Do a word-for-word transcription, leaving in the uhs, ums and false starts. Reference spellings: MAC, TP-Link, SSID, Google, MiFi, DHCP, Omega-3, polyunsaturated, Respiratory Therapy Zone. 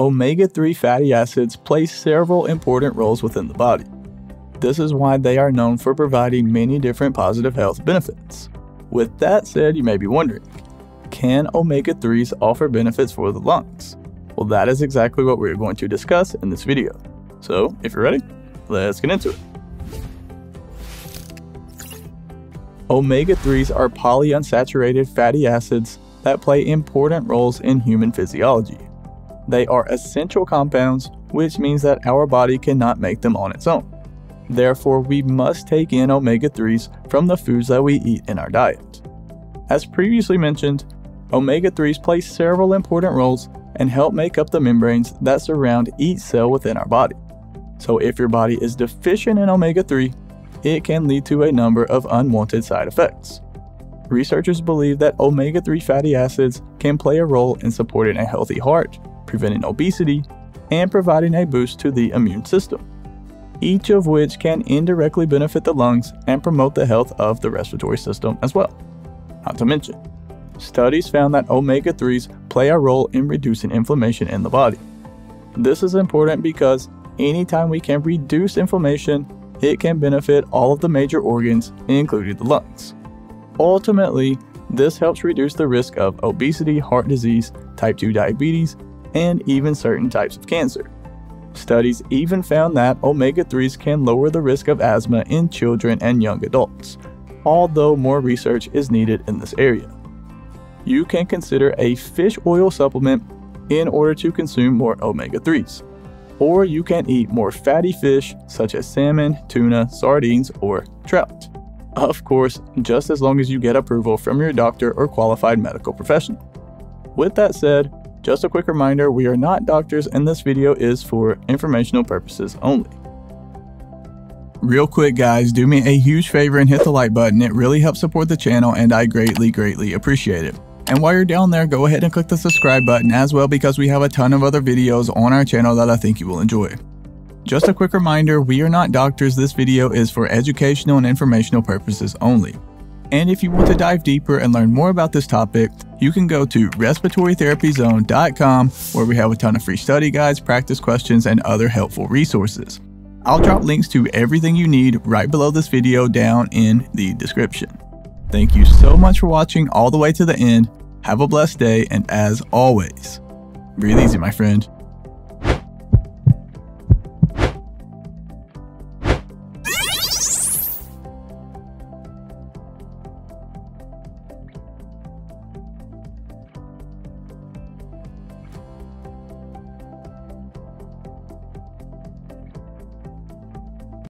Omega three fatty acids play several important roles within the body. This is why they are known for providing many different positive health benefits. With that said, you may be wondering, can omega threes offer benefits for the lungs? Well, that is exactly what we're going to discuss in this video. So, if you're ready, let's get into it. Omega threes are polyunsaturated fatty acids that play important roles in human physiology. They are essential compounds, which means that our body cannot make them on its own. Therefore, we must take in omega threes from the foods that we eat in our diet. As previously mentioned, omega threes play several important roles and help make up the membranes that surround each cell within our body. So if your body is deficient in omega three, it can lead to a number of unwanted side effects. Researchers believe that omega three fatty acids can play a role in supporting a healthy heart, preventing obesity, and providing a boost to the immune system, each of which can indirectly benefit the lungs and promote the health of the respiratory system as well. Not to mention, studies found that omega threes play a role in reducing inflammation in the body. This is important because anytime we can reduce inflammation, it can benefit all of the major organs, including the lungs. Ultimately, this helps reduce the risk of obesity, heart disease, type two diabetes, and even certain types of cancer. Studies even found that omega threes can lower the risk of asthma in children and young adults, although more research is needed in this area. You can consider a fish oil supplement in order to consume more omega threes, or you can eat more fatty fish such as salmon, tuna, sardines, or trout. Of course, just as long as you get approval from your doctor or qualified medical professional. With that said, just a quick reminder, we are not doctors and this video is for informational purposes only. Real quick guys, do me a huge favor and hit the like button. It really helps support the channel and I greatly, greatly appreciate it. And while you're down there, go ahead and click the subscribe button as well because we have a ton of other videos on our channel that I think you will enjoy. Just a quick reminder, we are not doctors. This video is for educational and informational purposes only. And if you want to dive deeper and learn more about this topic, you can go to respiratory therapy zone dot com where we have a ton of free study guides, practice questions, and other helpful resources. I'll drop links to everything you need right below this video down in the description. Thank you so much for watching all the way to the end. Have a blessed day, and as always, breathe easy, my friend.